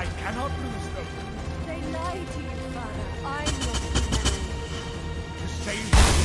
I cannot lose them. They lie to you, Father. I'm your man. To save you.